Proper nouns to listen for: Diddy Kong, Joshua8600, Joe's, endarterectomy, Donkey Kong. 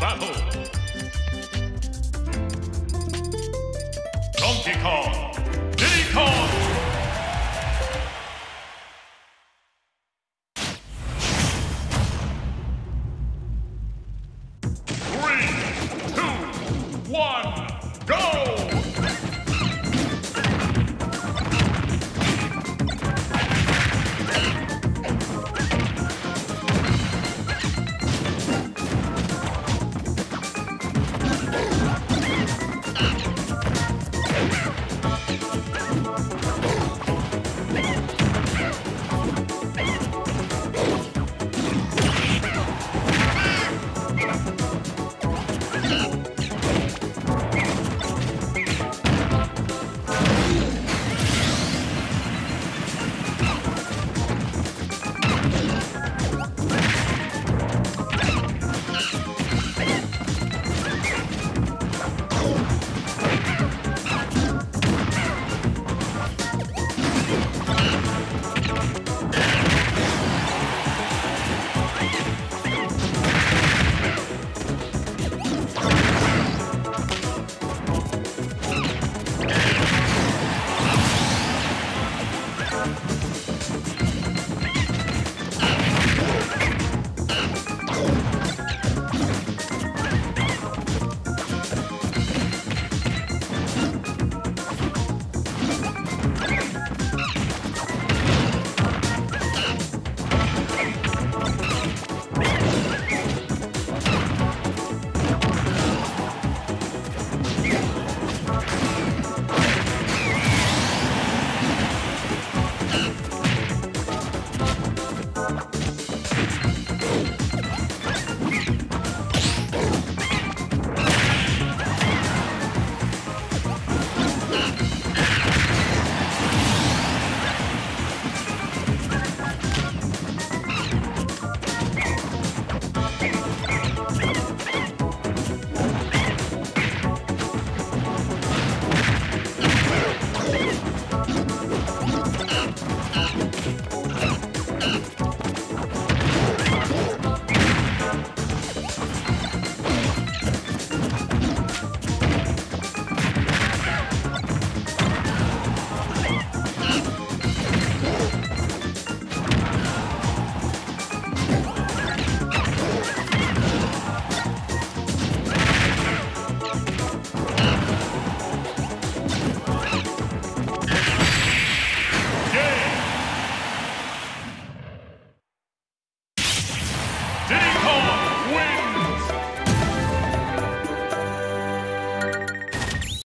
Battle! Donkey Kong! Diddy Kong! Three, two, one!